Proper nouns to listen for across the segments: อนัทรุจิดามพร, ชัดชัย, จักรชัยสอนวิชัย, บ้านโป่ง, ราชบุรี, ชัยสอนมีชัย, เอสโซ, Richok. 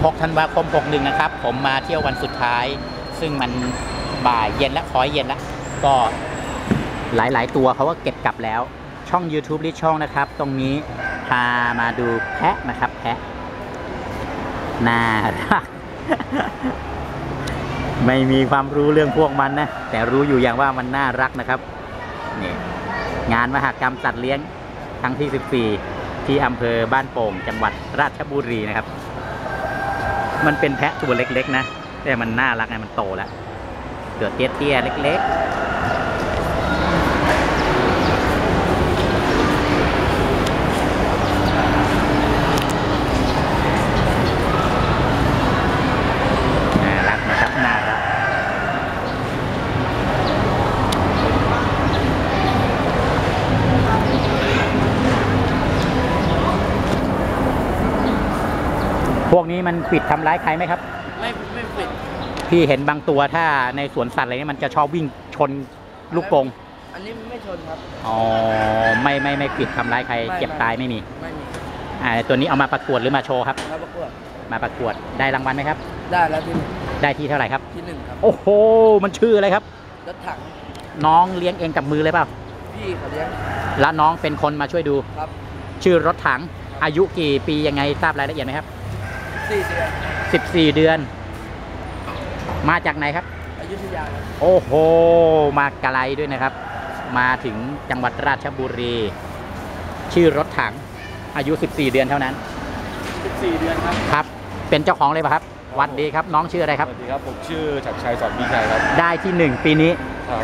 16 ธันวาคม 61 นะครับผมมาเที่ยววันสุดท้ายซึ่งมันบ่ายเย็นและขอยเย็นละก็หลายๆตัวเขาก็เก็บกลับแล้วช่อง YouTube Richokนะครับตรงนี้พามาดูแพะนะครับแพะน่ารัก ไม่มีความรู้เรื่องพวกมันนะแต่รู้อยู่อย่างว่ามันน่ารักนะครับนี่งานมหกรรมสัตว์เลี้ยงครั้งที่ 14 ที่อำเภอบ้านโป่งจังหวัดราชบุรีนะครับมันเป็นแพะตัวเล็กๆนะแต่มันน่ารักไงมันโตแล้วเกิดเตี้ยๆเล็กๆน่ารักนะครับน่ารักพวกนี้มันปิดทำร้ายใครไหมครับไม่ปิดพี่เห็นบางตัวถ้าในสวนสัตว์อะไรนี่มันจะชอบวิ่งชนลูกกรงอันนี้ไม่ชนครับอ๋อไม่ปิดทำร้ายใครเจ็บตายไม่มีตัวนี้เอามาประกวดหรือมาโชว์ครับมาประกวดได้รางวัลไหมครับได้แล้วที่เท่าไหร่ครับที่ 1ครับโอ้โหมันชื่ออะไรครับรถถังน้องเลี้ยงเองกับมือเลยเปล่าพี่เขาเลี้ยงแล้วน้องเป็นคนมาช่วยดูครับชื่อรถถังอายุกี่ปียังไงทราบรายละเอียดไหมครับ14 เดือนมาจากไหนครับอยุธยาโอ้โหมาไกลด้วยนะครับมาถึงจังหวัดราชบุรีชื่อรถถังอายุ14 เดือนเท่านั้น14 เดือนครับเป็นเจ้าของเลยป่ะครับวัดดีครับน้องชื่ออะไรครับสวัสดีครับผมชื่อจักรชัยสอนวิชัยครับได้ที่1ปีนี้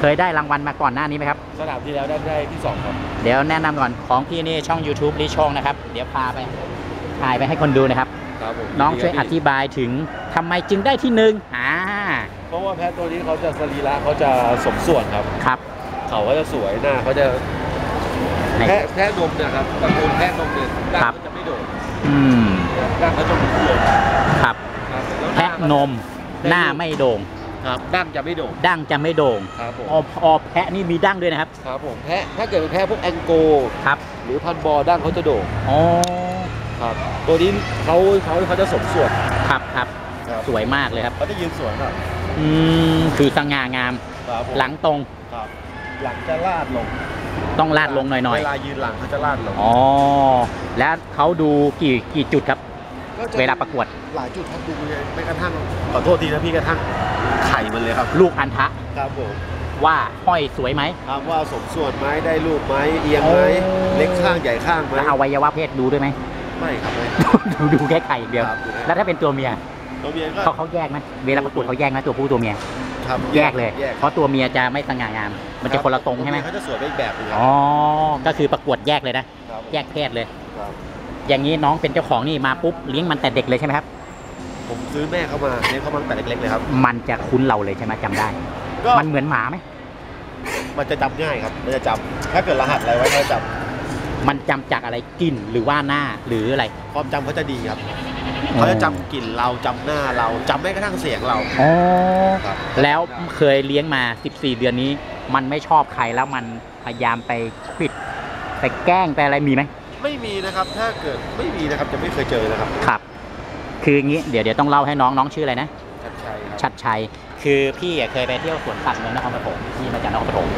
เคยได้รางวัลมาก่อนหน้านี้ไหมครับสนามที่แล้วได้ที่2ครับเดี๋ยวแนะนำก่อนของพี่นี่ช่อง YouTube Richokนะครับเดี๋ยวพาไปถ่ายไปให้คนดูนะครับน้องช่วยอธิบายถึงทำไมจึงได้ที่1เพราะว่าแพะตัวนี้เขาจะสรีระเขาจะสมส่วนครับเขาก็จะสวยหน้าเขาจะแพะนมเนี่ยครับตระกูลแพะนมเนี่ยร่างจะไม่โดดร่างเขาจะมีเขื่อนแพะนมหน้าไม่โด่งดั้งจะไม่โด่งครับผมแพะนี่มีดั้งด้วยนะครับผมแพะถ้าเกิดเป็นแพะพวกแองโกลหรือพันบอดั้งเขาจะโด่งตัวนี้เขาจะสมส่วนสวยมากเลยครับเขาจะยืนสวยครับคือสง่างามหลังตรงหลังจะลาดลงต้องลาดลงหน่อยๆเวลายืนหลังเขาจะลาดลงแล้วเขาดูกี่จุดครับเวลาประกวดหลายจุดครับดูเลยไม่กระทั่งขอโทษทีนะพี่กระทั่งไข่มันเลยครับลูกอันทะครับผมว่าห้อยสวยไหมว่าสมส่วนไหมได้รูปไหมเอียงไหมเล็กข้างใหญ่ข้างไหมแล้วอวัยวะเพศดูด้วยไหมไม่ครับดูแค่ไข่เดียวแล้วถ้าเป็นตัวเมียเขาแยกไหมเวลาประกวดเขาแยกไหมตัวผู้ตัวเมียแยกเลยเพราะตัวเมียจะไม่สง่างามมันจะคนละตรงใช่ไหมเขาจะสวยไปอีกแบบนึงก็คือประกวดแยกเลยนะแยกเพศเลยอย่างนี้น้องเป็นเจ้าของนี่มาปุ๊บเลี้ยงมันแต่เด็กเลยใช่ไหมครับผมซื้อแม่เข้ามาเลี้ยงเข้ามาแต่เล็กๆเลยครับมันจะคุ้นเราเลยใช่ไหมจำได้มันเหมือนหมาไหมมันจะจำง่ายครับมันจะจำถ้าเกิดรหัสอะไรไว้เขาจำมันจำจากอะไรกลิ่นหรือว่าหน้าหรืออะไรความจำเขาจะดีครับเขาจะจำกลิ่นเราจำหน้าเราจำแม้กระทั่งเสียงเราแล้วเคยเลี้ยงมา14 เดือนนี้มันไม่ชอบใครแล้วมันพยายามไปปิดไปแกล้งไปอะไรมีไหมไม่มีนะครับถ้าเกิดไม่มีนะครับจะไม่เคยเจอนะครับคืออย่างนี้เดี๋ยวต้องเล่าให้น้องชื่ออะไรนะชัดชัยครับชัดชัยคือพี่เคยไปเที่ยวสวนสัตว์เมืองนครปฐมที่มาจากนครปฐม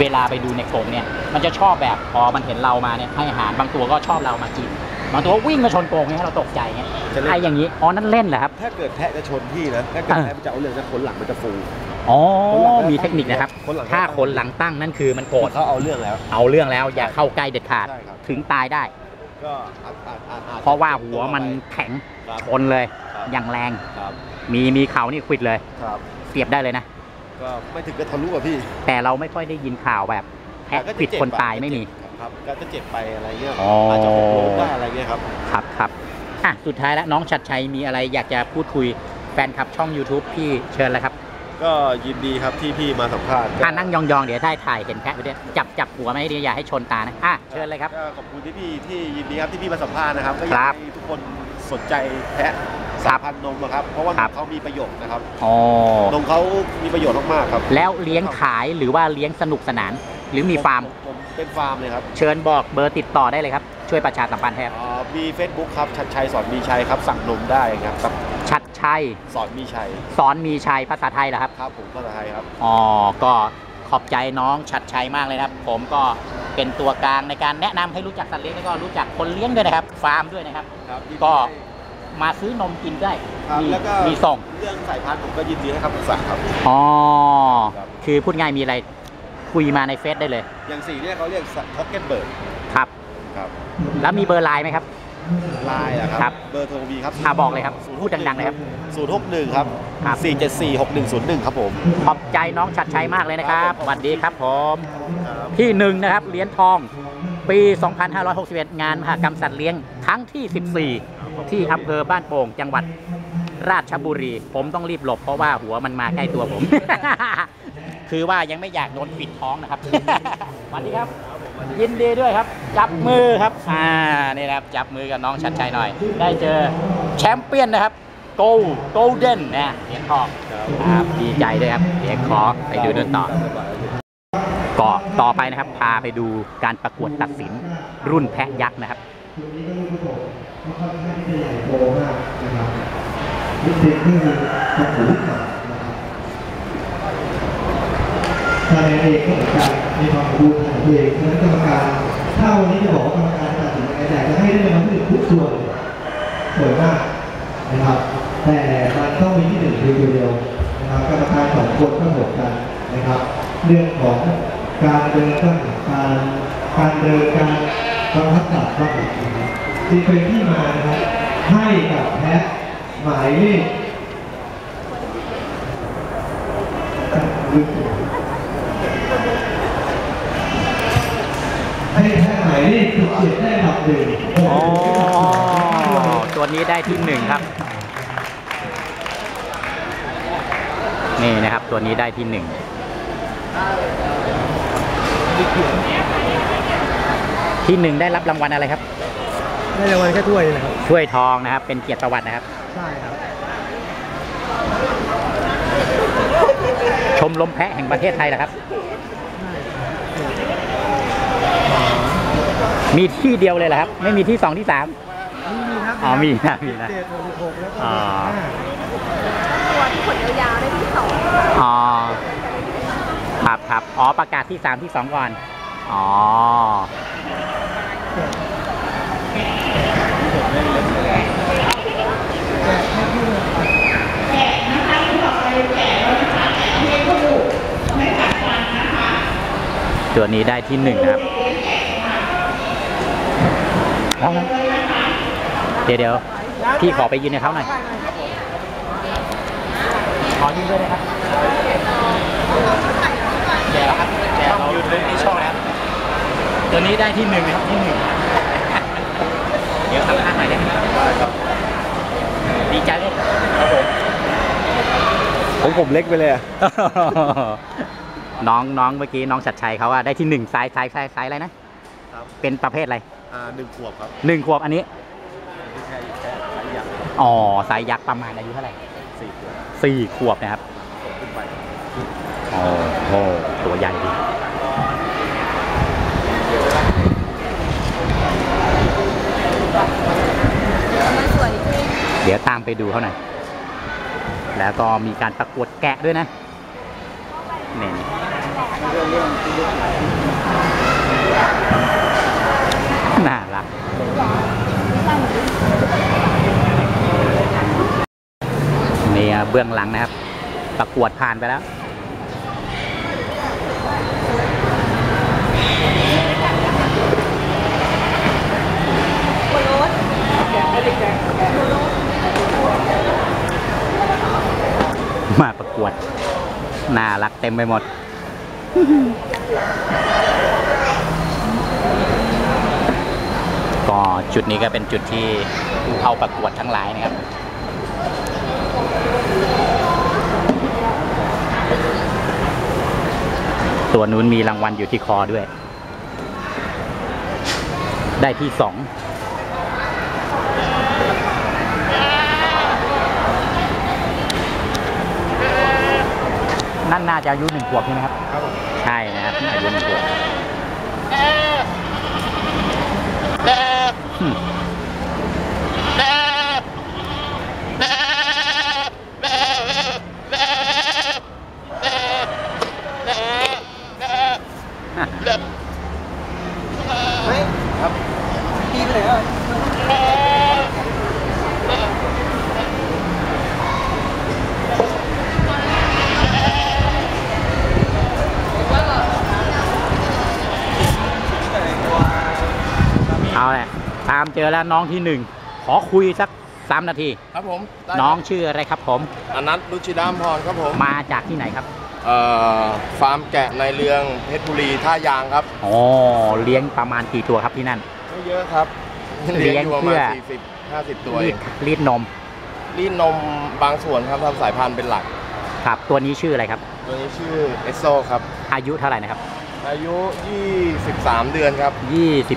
เวลาไปดูในกรงเนี่ยมันจะชอบแบบพอมันเห็นเรามาเนี่ยให้อาหารบางตัวก็ชอบเรามากินบางตัววิ่งมาชนกรงเนี่ยเราตกใจเนี่ยไออย่างนี้นั่นเล่นเหรอครับถ้าเกิดแพะจะชนพี่นะถ้าเกิดแพะจะเอาเรื่องนะขนหลังมันจะฟูมีเทคนิคนะครับถ้าขนหลังตั้งนั่นคือมันโกรธเขาเอาเรื่องแล้วอย่าเข้าใกล้เด็ดขาดถึงตายได้ก็เพราะว่าหัวมันแข็งชนเลยอย่างแรงมีเขานี่ควิดเลยเสียบได้เลยนะก็ไม่ถึงกับทะลุกับพี่แต่เราไม่ค่อยได้ยินข่าวแบบแพะผิดคนตายไม่มีครับก็จะเจ็บไปอะไรเงี้ยอาจจะโดนว่าอะไรเงี้ยครับสุดท้ายแล้วน้องชัดชัยมีอะไรอยากจะพูดคุยแฟนคลับช่อง YouTube พี่เชิญเลยครับก็ยินดีครับที่พี่มาสัมภาษณ์นั่งยองๆเดี๋ยวได้ถ่ายเห็นแพะไปด้วยจับหัวไม่ดีอย่าให้ชนตานะเชิญเลยครับขอบคุณที่พี่ที่ยินดีครับที่พี่มาสัมภาษณ์นะครับก็อยากให้ทุกคนสนใจแพะสายพันธุ์นมครับเพราะว่านมเขามีประโยชน์นะครับนมเขามีประโยชน์มากๆครับแล้วเลี้ยงขายหรือว่าเลี้ยงสนุกสนานหรือมีฟาร์มผมเป็นฟาร์มเลยครับเชิญบอกเบอร์ติดต่อได้เลยครับช่วยประชาสัมพันธ์ครับมี Facebook ครับชัดชัยสอนมีชัยครับสั่งนมได้ครับ ชัยสอนมีชัยภาษาไทยเหรอครับครับผมภาษาไทยครับอ๋อก็ขอบใจน้องชัดชัยมากเลยครับผมก็เป็นตัวกลางในการแนะนำให้รู้จักสัตว์เลี้ยงแล้วก็รู้จักคนเลี้ยงด้วยนะครับฟาร์มด้วยนะครับก็มาซื้อนมกินได้มีส่งเรื่องสายพันธุ์ผมก็ยินดีให้คำปรึกษาครับอ๋อคือพูดง่ายมีอะไรคุยมาในเฟซได้เลยอย่าง4เนี่ยเขาเรียกพ็อกเก็ตเบิร์ดครับแล้วมีเบอร์ไลน์ไหมครับไลน์นะครับเบอร์โทรมีครับบอกเลยครับพูดดังๆเลยครับ061ครับ4746101ครับผมขอบใจน้องชัดชัยมากเลยนะครับสวัสดีครับผมที่1นะครับเหรียญทองปี2561งานมหกรรมสัตว์เลี้ยงครั้งที่14ที่อำเภอบ้านโป่งจังหวัดราชบุรีผมต้องรีบหลบเพราะว่าหัวมันมาใกล้ตัวผมคือว่ายังไม่อยากโดนปิดท้องนะครับสวัสดีครับยินดีด้วยครับจับมือครับนี่นะครับจับมือกับน้องชัดชัยหน่อยได้เจอแชมเปี้ยนนะครับโกลเด้นนะเหรียญทองครับดีใจด้วยครับเดี๋ยวขอไปดูเดินต่อก็ต่อไปนะครับพาไปดูการประกวดตัดสินรุ่นแพะยักษ์นะครับทางเองก็เหมือนกันในความบูรณ์ทางเองนั้นกรรมการถ้าวันนี้จะบอกว่ากรรมการตัดสินใจแต่จะให้ได้รางวัลที่หนึ่งทุกส่วนสวยมากนะครับแต่มันต้องมีที่หนึ่งเดียวนะครับกรรมการสองคนก็เหมือนกันนะครับเรื่องของการเดินตั้งการเดินการบังคับจับบังคับที่เป็นที่มานะครับให้กับแพะหมายเลขตัวนี้ได้ที่1ครับนี่นะครับตัวนี้ได้ที่1ได้รับรางวัลอะไรครับได้รางวัลแค่ถ้วยนะครับถ้วยทองนะครับเป็นเกียรติประวัตินะครับใช่ครับชมรมแพะแห่งประเทศไทยนะครับมีที่เดียวเลยเหรอครับไม่มีที่2ที่3มีครับอ๋อมีนะอ๋อที่ขนยาวๆได้ที่2อ๋อครับครับอ๋อประกาศที่3ที่2ก่อนอ๋อตัวนี้ได้ที่1นะครับเดี๋ยวพี่ขอไปยืนในเขาหน่อยขอยืนด้วยนะครับเดี๋ยวครับเดี๋ยวเรายืนด้วยที่ช่องนะครับตัวนี้ได้ที่1นะครับที่1เดี๋ยวทำท่าหน่อยได้ไหมครับดีใจเลยครับผมของผมเล็กไปเลยน้องเมื่อกี้น้องชัดชัยเขาว่าได้ที่1สายอะไรนะเป็นประเภทอะไร1 ขวบครับ1 ขวบอันนี้อ๋อสายยักษ์ประมาณอายุเท่าไหร่4 ขวบนะครับอ๋อโหตัวใหญ่ดีเดี๋ยวตามไปดูเขาหน่อยแล้วก็มีการประกวดแกะด้วยนะเนี่ยน่ารักนี่เบื้องหลังนะครับประกวดผ่านไปแล้วมาประกวดน่ารักเต็มไปหมดก็จุดนี้ก็เป็นจุดที่เข้าประกวดทั้งหลายนะครับตัวนู้นมีรางวัลอยู่ที่คอด้วยได้ที่2นั่นน่าจะอายุ1 ขวบใช่ไหมครับใช่นะครับอายุ1 ขวบ จอแล้วน้องที่หนึ่งขอคุยสัก3 นาทีครับผมน้องชื่ออะไรครับผมอนัทรุจิดามพรครับผมมาจากที่ไหนครับฟาร์มแกะในเรืองเพชรบุรีท่ายางครับอ๋อเลี้ยงประมาณกี่ตัวครับที่นั่นไม่เยอะครับเลี้ยงเพื่อ 40-50 ตัวรีดนมบางส่วนครับทำสายพันธุ์เป็นหลักครับตัวนี้ชื่ออะไรครับตัวนี้ชื่อเอสโซครับอายุเท่าไหร่นะครับอายุ23เดือนครั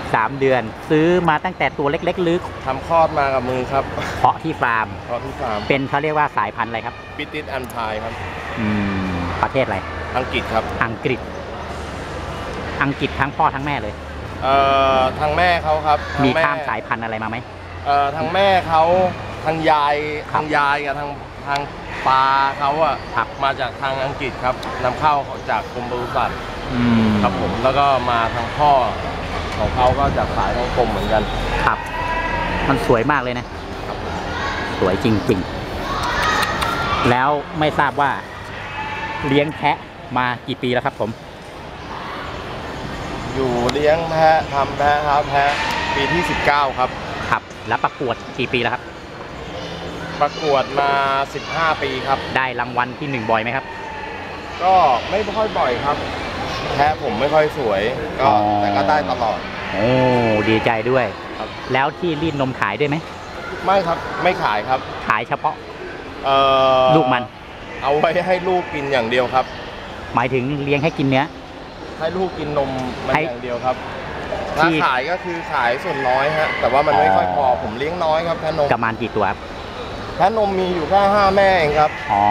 บ23เดือนซื้อมาตั้งแต่ตัวเล็กๆลึกทำคลอดมากับมือครับเพาะที่ฟาร์มเป็นเขาเรียกว่าสายพันธุ์อะไรครับบิติสแอนพายครับประเทศอะไรอังกฤษครับอังกฤษทั้งพ่อทั้งแม่เลยทางแม่เขาครับมีข้ามสายพันธุ์อะไรมาไหมทางแม่เขาทางยายกับทางปลาเขาอะมาจากทางอังกฤษครับนำเข้าจากกรมปศุสัตว์ครับผมแล้วก็มาทางพ่อของเขาก็จากสายของกรมเหมือนกันครับมันสวยมากเลยนะสวยจริงๆแล้วไม่ทราบว่าเลี้ยงแพะมากี่ปีแล้วครับผมอยู่เลี้ยงแพะทำแพะครับแพะปีที่19ครับครับแล้วประกวดกี่ปีแล้วครับประกวดมา15ปีครับได้รางวัลที่1บ่อยไหมครับก็ไม่ค่อยบ่อยครับแพ้ผมไม่ค่อยสวยก็แต่ก็ได้ตลอดโอ้ดีใจด้วยแล้วที่รีดนมขายด้วยไหมไม่ครับไม่ขายครับขายเฉพาะลูกมันเอาไว้ให้ลูกกินอย่างเดียวครับหมายถึงเลี้ยงให้กินเนื้อให้ลูกกินนมมันอย่างเดียวครับถ้าขายก็คือขายส่วนน้อยฮะแต่ว่ามันไม่ค่อยพอผมเลี้ยงน้อยครับแพะนมประมาณกี่ตัวครับแพะนมมีอยู่แค่5แม่เองครับอ๋อ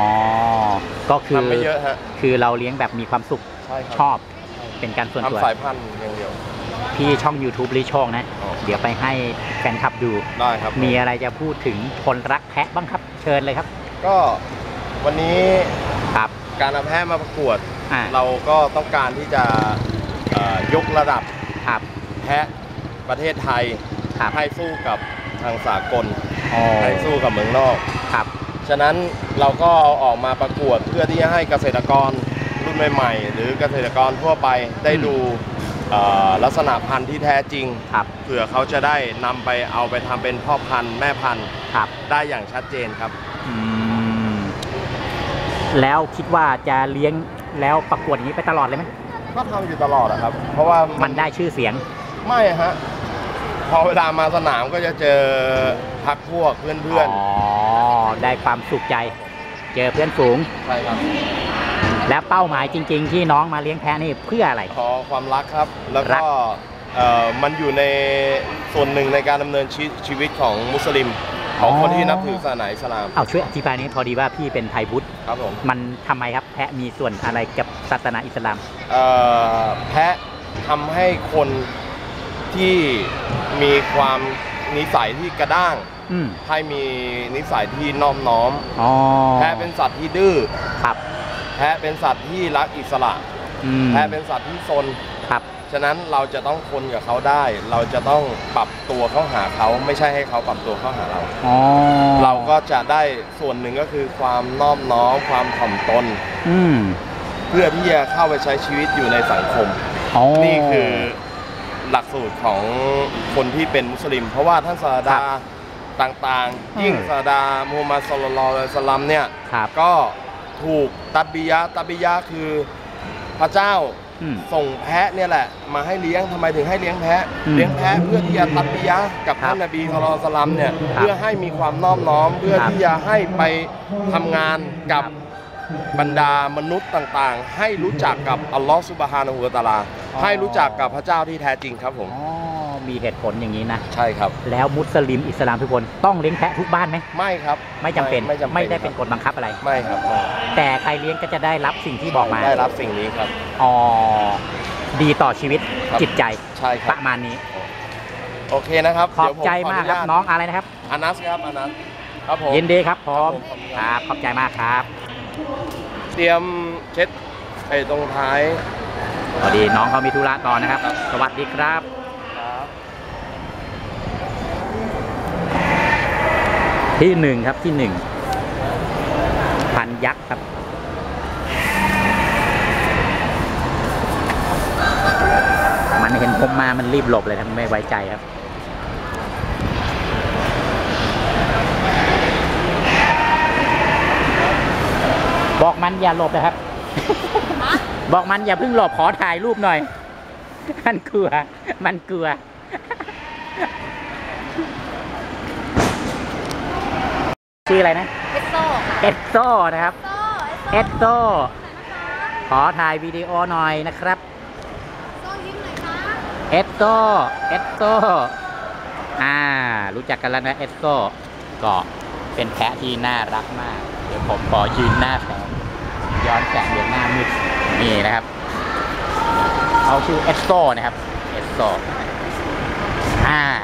ก็คือทำไม่เยอะฮะคือเราเลี้ยงแบบมีความสุขชอบเป็นการส่วนตัวทำสายพันธุ์อย่างเดียวพี่ช่อง YouTube Richokนะเดี๋ยวไปให้แฟนคลับดูได้ครับมีอะไรจะพูดถึงคนรักแพะบ้างครับเชิญเลยครับก็วันนี้ครับการนำแพะมาประกวดเราก็ต้องการที่จะยกระดับแพะประเทศไทยให้สู้กับทางสากลให้สู้กับเมืองนอกฉะนั้นเราก็เอาออกมาประกวดเพื่อที่จะให้เกษตรกรรุ่นใหม่ๆหรือเกษตรกรทั่วไปได้ดูลักษณะพันธุ์ที่แท้จริงเผื่อเขาจะได้นำไปเอาไปทำเป็นพ่อพันธุ์แม่พันธุ์ได้อย่างชัดเจนครับแล้วคิดว่าจะเลี้ยงแล้วประกวดอย่างนี้ไปตลอดเลยไหมก็ทำอยู่ตลอดอะครับเพราะว่ามันได้ชื่อเสียงไม่ฮะพอเวลามาสนามก็จะเจอพักพวกเพื่อนๆได้ความสุขใจเจอเพื่อนฝูงใช่ครับแล้วเป้าหมายจริงๆที่น้องมาเลี้ยงแพะนี่เพื่ออะไรขอความรักครับแล้วก็มันอยู่ในส่วนหนึ่งในการดำเนินชีวิตของมุสลิมของคนที่นับถือศาสนาอิสลามช่วยอธิบายนี้พอดีว่าพี่เป็นไทยพุทธครับผมมันทำไมครับแพะมีส่วนอะไรกับศาสนาอิสลามแพะทำให้คนที่มีความนิสัยที่กระด้างให้มีนิสัยที่น้อมน้อมแพะเป็นสัตว์ที่ดื้อแพะเป็นสัตว์ที่รักอิสระแพะเป็นสัตว์ที่ซนฉะนั้นเราจะต้องคนกับเขาได้เราจะต้องปรับตัวเข้าหาเขาไม่ใช่ให้เขาปรับตัวเข้าหาเราเราก็จะได้ส่วนหนึ่งก็คือความน้อมน้อมความถ่อมตนเพื่อที่จะเข้าไปใช้ชีวิตอยู่ในสังคมนี่คือหลักสูตรของคนที่เป็นมุสลิมเพราะว่าท่านศาสดาต่างๆยิ่งศาสดามูฮัมมัดศ็อลลัลลอฮุอะลัยฮิวะซัลลัมเนี่ยก็ถูกตับบิยะคือพระเจ้าส่งแพะเนี่ยแหละมาให้เลี้ยงทำไมถึงให้เลี้ยงแพะเพื่อที่จะตับบิยะกับท่านนบีศ็อลลัลลอฮุอะลัยฮิวะซัลลัมเนี่ยเพื่อให้มีความน้อมน้อมเพื่อที่จะให้ไปทำงานกับบรรดามนุษย์ต่างๆให้รู้จักกับอัลลอฮฺซุบฮานะฮูวะตะอาลาให้รู้จักกับพระเจ้าที่แท้จริงครับผมมีเหตุผลอย่างนี้นะใช่ครับแล้วมุสลิมอิสลามทุกคนต้องเลี้ยงแพะทุกบ้านไหมไม่ครับไม่จำเป็นไม่ได้เป็นกฎบังคับอะไรไม่ครับแต่ใครเลี้ยงก็จะได้รับสิ่งที่บอกมาได้รับสิ่งนี้ครับดีต่อชีวิตจิตใจใช่ประมาณนี้โอเคนะครับขอบใจมากครับน้องอะไรนะครับอนัสครับอนัสครับผมยินดีครับพร้อมครับขอบใจมากครับเตรียมเช็ดไอ้ตรงท้ายพอดีน้องเขามีธุระต่อนะครับสวัสดีครับที่หนึ่งครับที่หนึ่งพันยักษ์ครับมันเห็นผมมามันรีบหลบเลยทำไม่ไว้ใจครับ บอกมันอย่าหลบนะครับบอกมันอย่าเพิ่งหลบขอถ่ายรูปหน่อยมันกลัวมันกลัวชื่ออะไรนะเอสโซเอสโซนะครับเอสโซขอถ่ายวิดีโอหน่อยนะครับเอสโซเอสโซรู้จักกันแล้วนะเอสโซก็เป็นแพะที่น่ารักมากเดี๋ยวผมขอยืนหน้าแสงย้อนแสงเดี๋ยวหน้ามืดนี่นะครับเขาชื่อเอสโซนะครับเอสโซ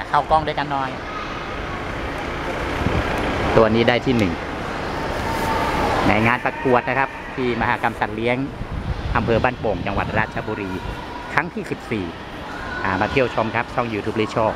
เข้ากล้องด้วยกันหน่อยตัวนี้ได้ที่1ในงานประกวดนะครับที่มหกรรมสัตว์เลี้ยงอำเภอบ้านโป่งจังหวัดราชบุรีครั้งที่14มาเที่ยวชมครับช่อง YouTube ริโชค